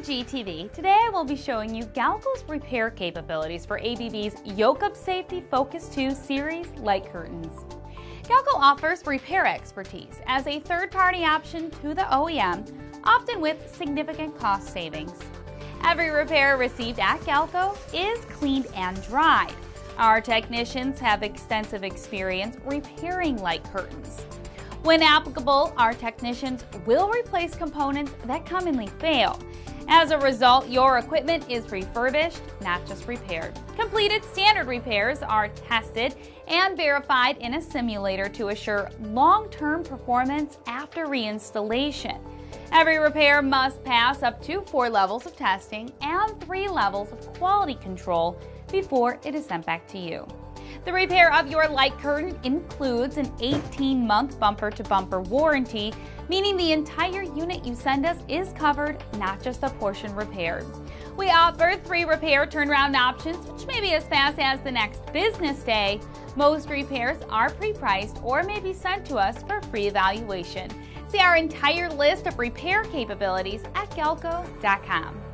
GTV. Today I will be showing you Galco's repair capabilities for ABB's Jokab Safety Focus II series light curtains. Galco offers repair expertise as a third-party option to the OEM, often with significant cost savings. Every repair received at Galco is cleaned and dried. Our technicians have extensive experience repairing light curtains. When applicable, our technicians will replace components that commonly fail. As a result, your equipment is refurbished, not just repaired. Completed standard repairs are tested and verified in a simulator to assure long-term performance after reinstallation. Every repair must pass up to 4 levels of testing and 3 levels of quality control before it is sent back to you. The repair of your light curtain includes an 18-month bumper-to-bumper warranty, meaning the entire unit you send us is covered, not just a portion repaired. We offer 3 repair turnaround options, which may be as fast as the next business day. Most repairs are pre-priced or may be sent to us for free evaluation. See our entire list of repair capabilities at galco.com.